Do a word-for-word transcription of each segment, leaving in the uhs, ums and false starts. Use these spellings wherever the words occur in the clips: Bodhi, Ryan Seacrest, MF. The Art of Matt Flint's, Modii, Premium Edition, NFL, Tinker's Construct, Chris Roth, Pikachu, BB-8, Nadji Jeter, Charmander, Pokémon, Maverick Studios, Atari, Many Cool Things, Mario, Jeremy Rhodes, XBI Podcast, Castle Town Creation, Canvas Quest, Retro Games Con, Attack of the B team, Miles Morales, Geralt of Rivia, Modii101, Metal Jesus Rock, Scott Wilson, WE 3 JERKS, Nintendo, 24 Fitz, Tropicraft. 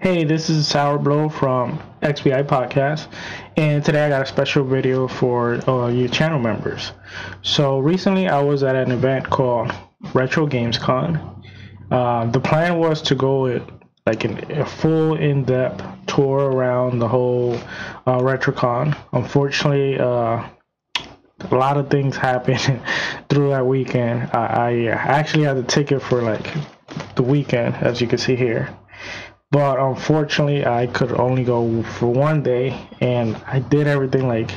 Hey, this is Sour Blow from X B I Podcast, and today I got a special video for uh, you channel members. So recently I was at an event called Retro Games Con. Uh, the plan was to go with like an, a full in-depth tour around the whole uh, RetroCon. Unfortunately, uh, a lot of things happened through that weekend. I, I actually had the ticket for like the weekend, as you can see here. But unfortunately, I could only go for one day, and I did everything like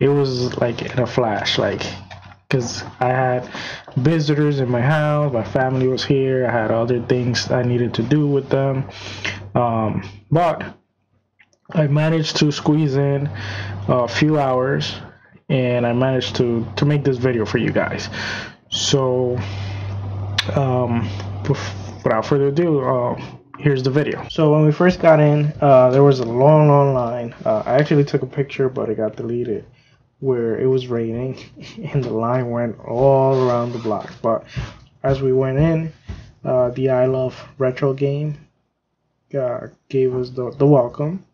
it was like in a flash, like because I had visitors in my house, my family was here, I had other things I needed to do with them. Um, but I managed to squeeze in a few hours, and I managed to to make this video for you guys. So, um, without further ado. Um, Here's the video. So when we first got in, uh, there was a long, long line. Uh, I actually took a picture, but it got deleted, where it was raining, and the line went all around the block. But as we went in, uh, the I Love Retro game uh, gave us the, the welcome.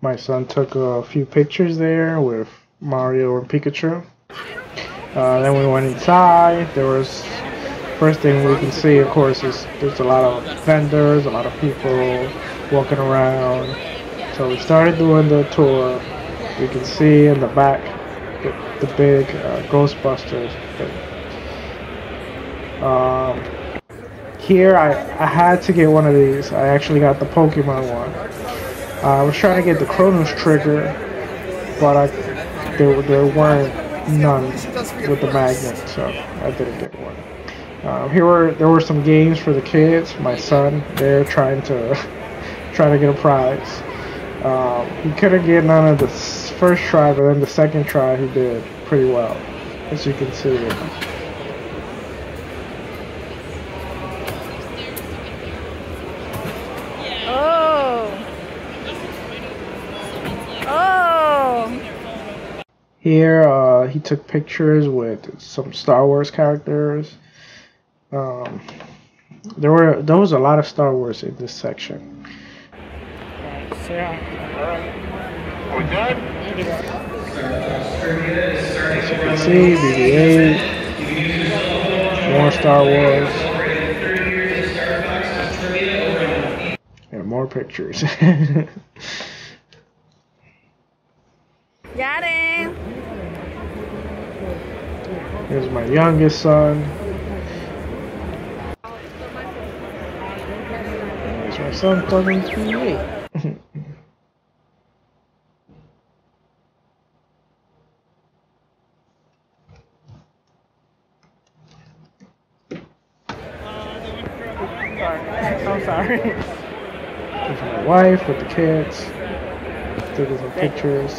My son took a few pictures there with Mario and Pikachu. Uh, then we went inside. There was first thing we can see, of course, is there's a lot of vendors, a lot of people walking around. So we started doing the tour. We can see in the back the, the big uh, Ghostbusters thing. Um, here, I, I had to get one of these. I actually got the Pokemon one. Uh, I was trying to get the Chrono Trigger, but I there, there weren't none with the magnet, so I didn't get one. Um, here were there were some games for the kids. My son, they're trying to trying to get a prize. Um, he couldn't get none of the first try, but then the second try he did pretty well, as you can see. Oh! Oh! Here, uh, he took pictures with some Star Wars characters. Um, there were there was a lot of Star Wars in this section. Alright, so yeah. Are we done? As you can see, B B eight, more Star Wars, and more pictures. Got him. Here's my youngest son. Some coming through me. I'm sorry. There's my wife with the kids. Taking some pictures.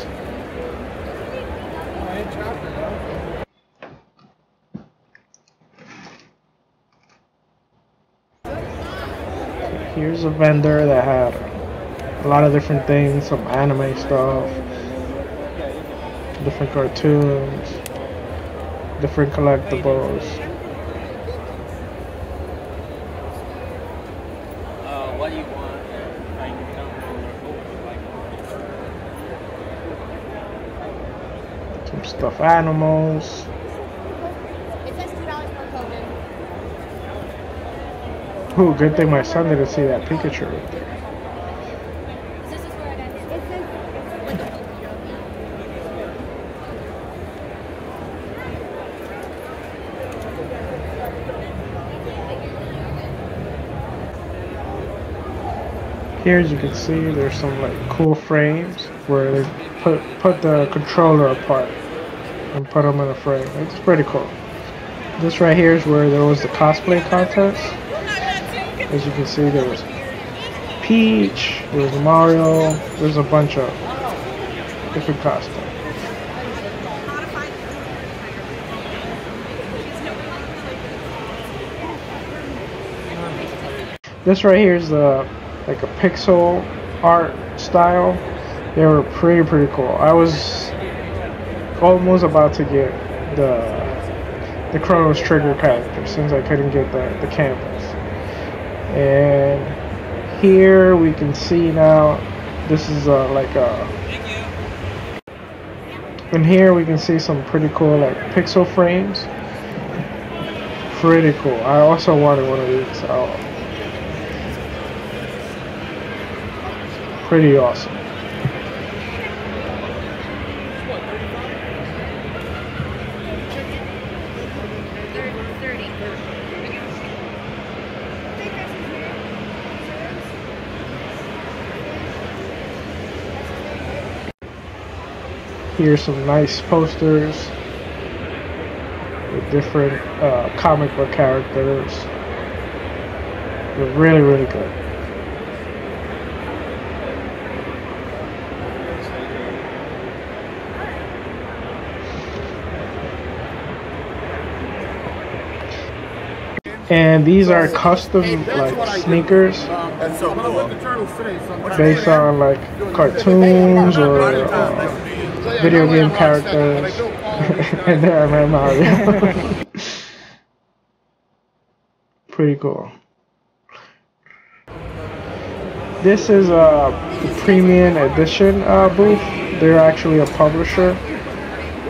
Here's a vendor that had a lot of different things, some anime stuff, different cartoons, different collectibles. Uh, what do you want? I can come. Some stuffed animals. Ooh, good thing my son didn't see that Pikachu right there. Here, as you can see, there's some like cool frames where they put put the controller apart and put them in a frame. It's pretty cool. This right here is where there was the cosplay contest. As you can see, there was Peach, there was Mario, there's a bunch of different costumes. This right here is the like a pixel art style. They were pretty pretty cool. I was almost about to get the the Chrono Trigger character since I couldn't get the the canvas. And here we can see now, this is uh, like a, in here we can see some pretty cool like pixel frames. Pretty cool. I also wanted one of these. Oh, pretty awesome. Here's some nice posters with different uh, comic book characters. They're really, really good. And these are custom like sneakers based on like cartoons or uh, video game characters, and there I am Mario. Pretty cool. This is uh, the Premium Edition uh, booth. They're actually a publisher,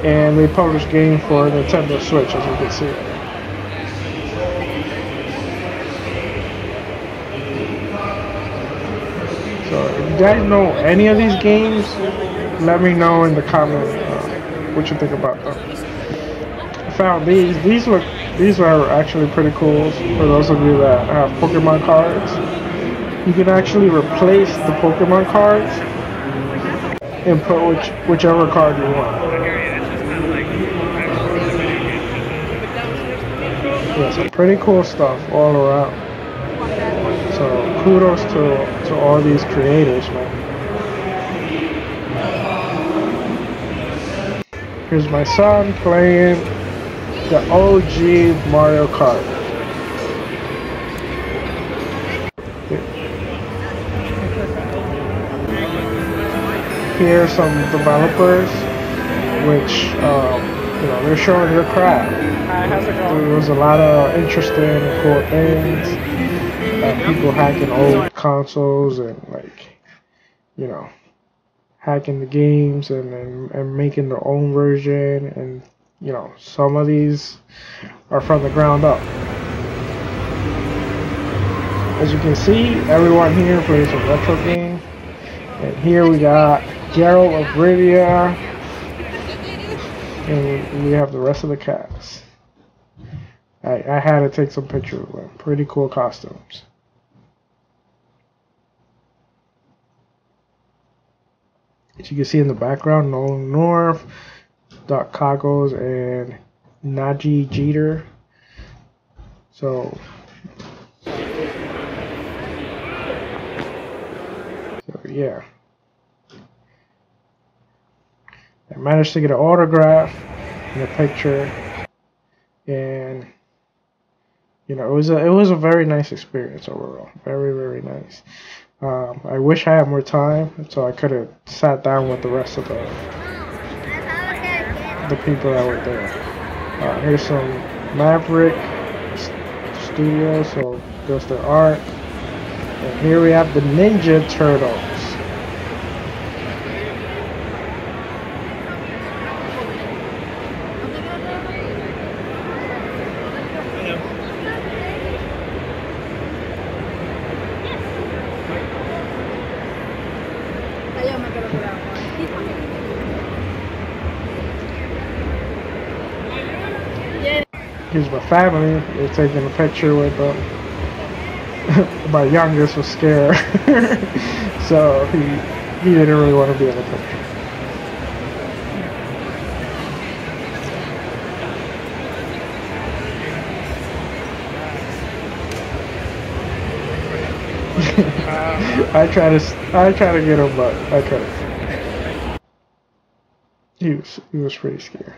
and they publish games for Nintendo Switch, as you can see. So if you guys know any of these games, let me know in the comments uh, what you think about them. I found these. These were these were actually pretty cool for those of you that have Pokemon cards. You can actually replace the Pokemon cards and put which, whichever card you want. Yeah, so pretty cool stuff all around. So kudos to to all these creators, man. Here's my son playing the O G Mario Kart. Here are some developers, which um, you know, they're showing their craft. There was a lot of interesting, cool things. Uh, people hacking old consoles and like, you know, hacking the games and, and, and making their own version, and you know, some of these are from the ground up. As you can see, everyone here plays a retro game, and here we got Geralt of Rivia, and we have the rest of the cast. I, I had to take some pictures with them. Pretty cool costumes. As you can see in the background, Nolan North, Doug Cockle, and Nadji Jeter. So, so yeah, I managed to get an autograph and a picture, and you know, it was a it was a very nice experience overall. Very, very nice. Um, I wish I had more time, so I could have sat down with the rest of the, the people that were there. Uh, here's some Maverick Studios, so there's their art. And here we have the Ninja Turtles. Here's my family. They're taking a picture with them. My youngest was scared, so he he didn't really want to be in the picture. I try to I try to get him, but I couldn't. He was he was pretty scared.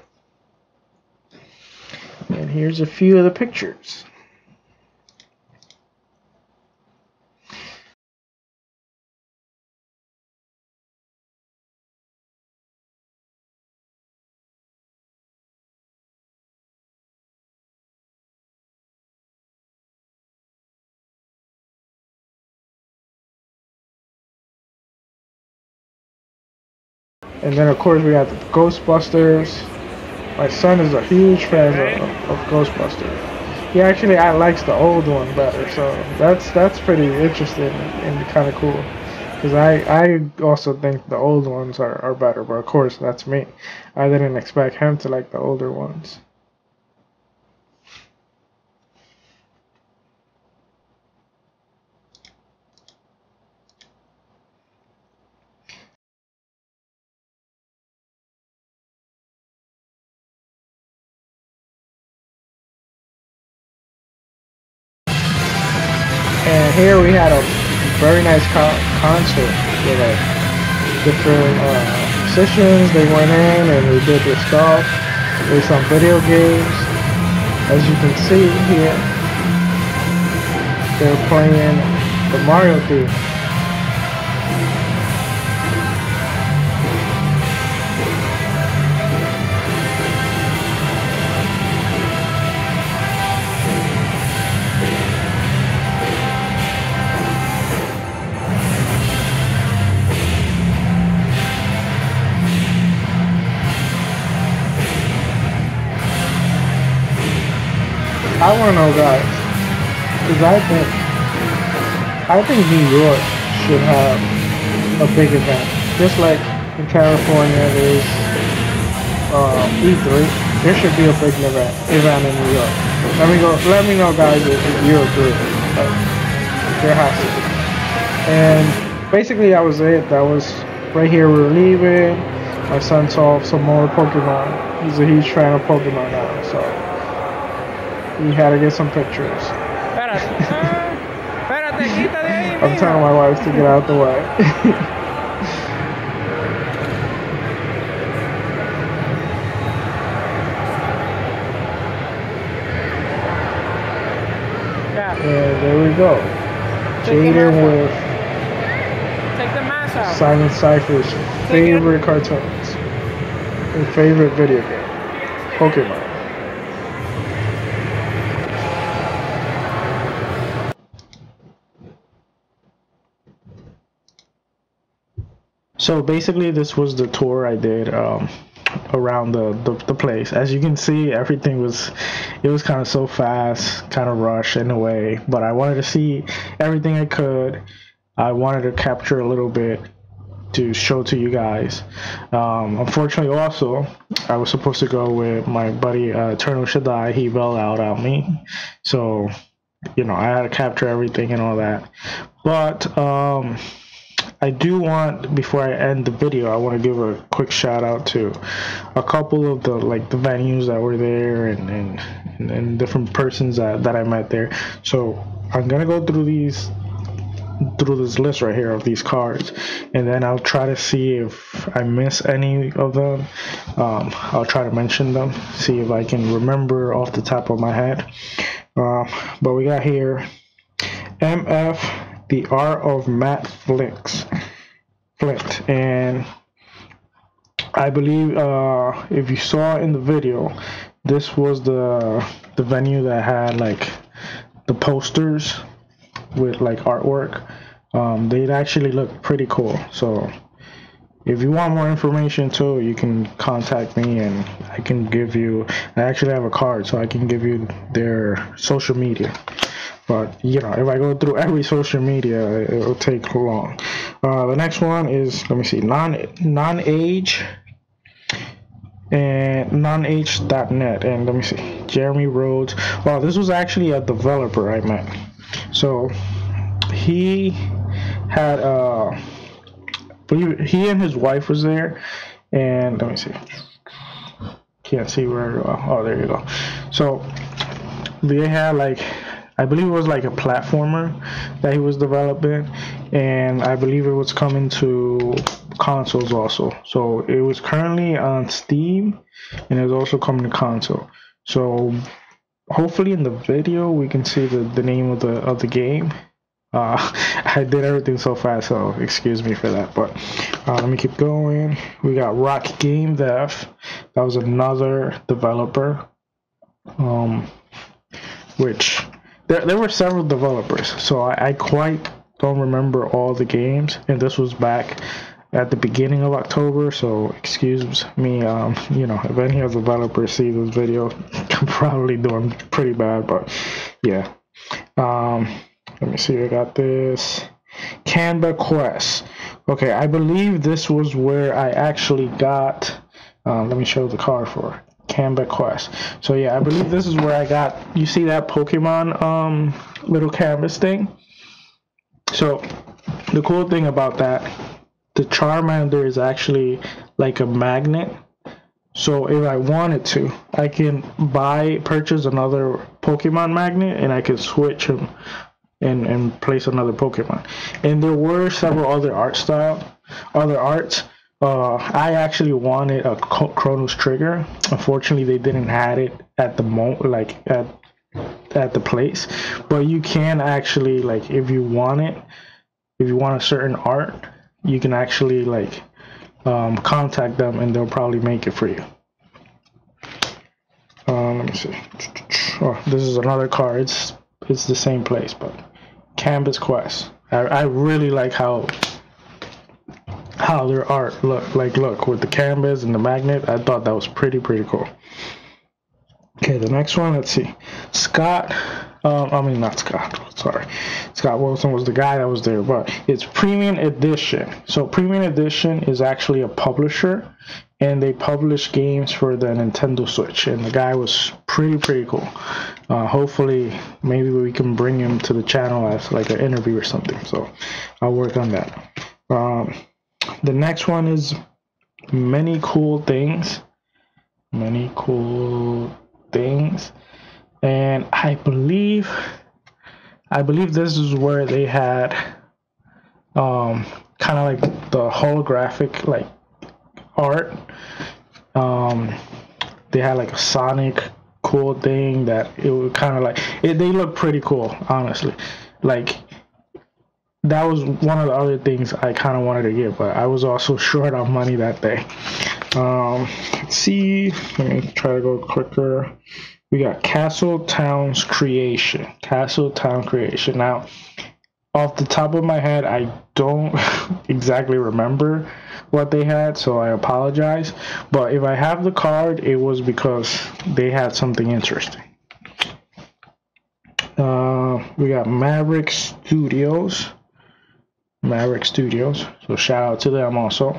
And here's a few of the pictures. And then of course we have the Ghostbusters. My son is a huge fan of, of Ghostbusters. He actually I likes the old one better, so that's that's pretty interesting and kind of cool. Because I, I also think the old ones are, are better, but of course that's me. I didn't expect him to like the older ones. And here we had a very nice co concert with like different uh, musicians. They went in and they did their stuff. There's some video games, as you can see here. They're playing the Mario theme. I want to know, guys, because I think I think New York should have a big event, just like in California there's um, E three. There should be a big event event in New York. Let me go. Let me know, guys, if you agree. Like, there has to be. And basically, that was it. That was right here. We were leaving. My son saw some more Pokemon. He's a huge fan of Pokemon now, so. We had to get some pictures. I'm telling my wife to get out the way. Yeah. And there we go. Jaden with Take the mask out. Simon Cypher's favorite cartoons and favorite video game, Pokemon. So basically this was the tour I did um, around the, the, the place. As you can see, everything was, it was kind of so fast, kind of rushed in a way, but I wanted to see everything I could. I wanted to capture a little bit to show to you guys. Um, unfortunately also, I was supposed to go with my buddy uh, Eternal Shaddai. He bailed out on me. So, you know, I had to capture everything and all that. But, um... I do want, before I end the video, I want to give a quick shout out to a couple of the like the venues that were there and and, and, and different persons that, that I met there. So I'm gonna go through these through this list right here of these cards, and then I'll try to see if I miss any of them. um, I'll try to mention them, see if I can remember off the top of my head. Uh, but we got here M F. The Art of Matt Flint's, Flint, and I believe uh, if you saw in the video, this was the the venue that had like the posters with like artwork. Um, they actually looked pretty cool. So if you want more information too, you can contact me and I can give you. I actually have a card, so I can give you their social media. But, you know, if I go through every social media, it'll take long. Uh, the next one is, let me see, non, non-age and non age dot net. And let me see, Jeremy Rhodes. Well, this was actually a developer I met. So he had, uh, he and his wife was there. And let me see. Can't see where, oh, there you go. So they had like... I believe it was like a platformer that he was developing, and I believe it was coming to consoles also. So it was currently on Steam, and it was also coming to console. So hopefully in the video we can see the, the name of the of the game. Uh, I did everything so fast, so excuse me for that. But uh, let me keep going. We got Rock Game Dev. That was another developer, um, which. There, there were several developers, so I, I quite don't remember all the games, and this was back at the beginning of October, so excuse me, um, you know, if any of the developers see this video, I'm probably doing pretty bad, but yeah. Um, let me see, I got this. Canvas Quest. Okay, I believe this was where I actually got, uh, let me show the card for Canvas Quest. So yeah, I believe this is where I got, you see that Pokemon um, little canvas thing? So the cool thing about that, the Charmander is actually like a magnet. So if I wanted to, I can buy, purchase another Pokemon magnet, and I can switch them and, and place another Pokemon. And there were several other art style, other arts. Uh, I actually wanted a Chrono Trigger. Unfortunately, they didn't have it at the mo like at at the place. But you can actually, like, if you want it, if you want a certain art, you can actually like um, contact them, and they'll probably make it for you. Uh, let me see. Oh, this is another card. It's it's the same place, but Canvas Quest. I I really like how. how their art look like look with the canvas and the magnet. I thought that was pretty pretty cool. Okay, the next one, let's see. Scott um, I mean not Scott sorry Scott Wilson was the guy that was there, but it's Premium Edition. So Premium Edition is actually a publisher, and they publish games for the Nintendo Switch, and the guy was pretty pretty cool. Uh, hopefully maybe we can bring him to the channel as like an interview or something, so I'll work on that. um, The next one is Many Cool Things. Many Cool Things. And I believe I believe this is where they had um kind of like the holographic like art. Um they had like a Sonic cool thing that it was kind of like it, they look pretty cool, honestly. Like, that was one of the other things I kind of wanted to get, but I was also short on money that day. Um, let's see. Let me try to go quicker. We got Castle Town's Creation. Castle Town Creation. Now, off the top of my head, I don't exactly remember what they had, so I apologize. But if I have the card, it was because they had something interesting. Uh, we got Maverick Studios. Maverick Studios, so shout out to them also.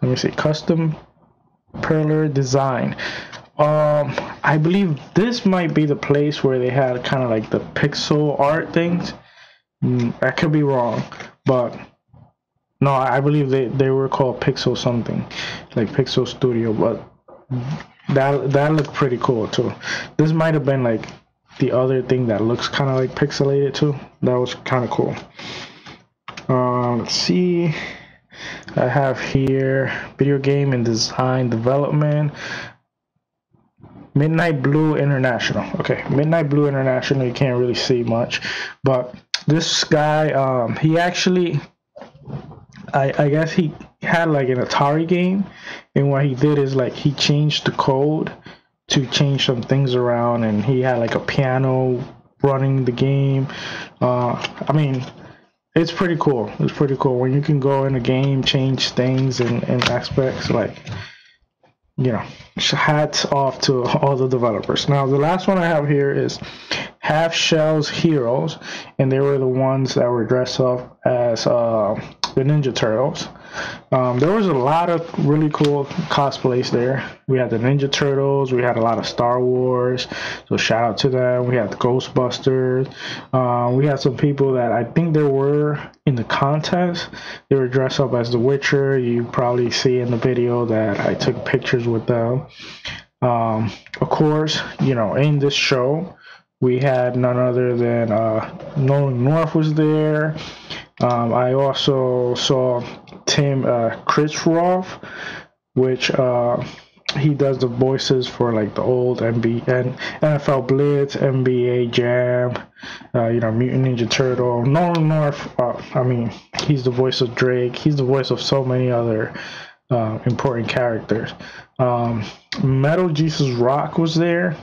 Let me see, custom perler design. Um, I believe this might be the place where they had kind of like the pixel art things. Mm, I could be wrong, but no, I believe they they were called Pixel something, like Pixel Studio. But that that looked pretty cool too. This might have been like the other thing that looks kind of like pixelated too. That was kind of cool. Um, let's see. I have here video game and design development. Midnight Blue International. Okay, Midnight Blue International. You can't really see much, but this guy, um, he actually, I I guess he had like an Atari game, and what he did is like he changed the code to change some things around, and he had like a piano running the game. uh I mean, it's pretty cool. It's pretty cool when you can go in a game, change things and, and aspects. Like, you know, hats off to all the developers. Now the last one I have here is Half Shell's Heroes, and they were the ones that were dressed up as uh the Ninja Turtles. Um, there was a lot of really cool cosplays there. We had the Ninja Turtles, we had a lot of Star Wars, so shout out to them. We had the Ghostbusters. Uh, we had some people that I think they were in the contest. They were dressed up as the Witcher. You probably see in the video that I took pictures with them. Um, of course, you know, in this show, we had none other than uh, Nolan North was there. Um, I also saw Tim uh, Chris Roth, which uh, he does the voices for like the old N B A, N F L Blitz, N B A Jam, uh, you know, Mutant Ninja Turtle. Nolan North, uh, I mean, he's the voice of Drake. He's the voice of so many other uh, important characters. Um, Metal Jesus Rock was there.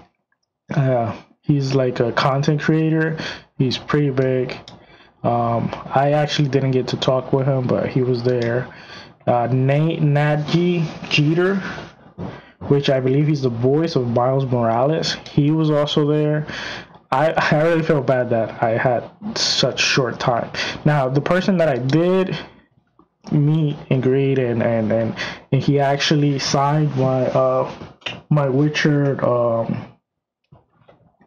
Uh, he's like a content creator. He's pretty big. Um, I actually didn't get to talk with him, but he was there. Uh, Nadji Jeter, which I believe he's the voice of Miles Morales, he was also there. I, I really feel bad that I had such short time. Now, the person that I did meet and greet, and and, and, and he actually signed my uh, my Witcher um,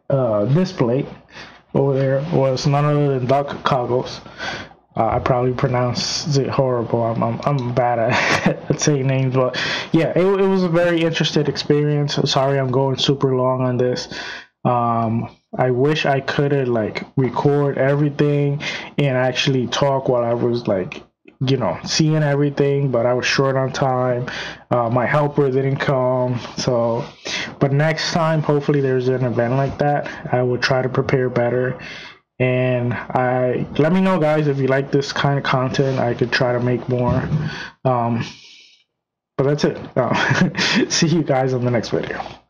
uh, display over there, was none other than Doug Cockle. Uh, I probably pronounced it horrible. I'm I'm, I'm bad at, at saying names, but yeah, it, it was a very interesting experience. Sorry, I'm going super long on this. Um, I wish I could have like record everything and actually talk while I was like, you know, seeing everything, but I was short on time. Uh, my helper didn't come, so. But next time, hopefully, there's an event like that. I will try to prepare better. And I let me know, guys, if you like this kind of content. I could try to make more. Um, but that's it. Oh. See you guys on the next video.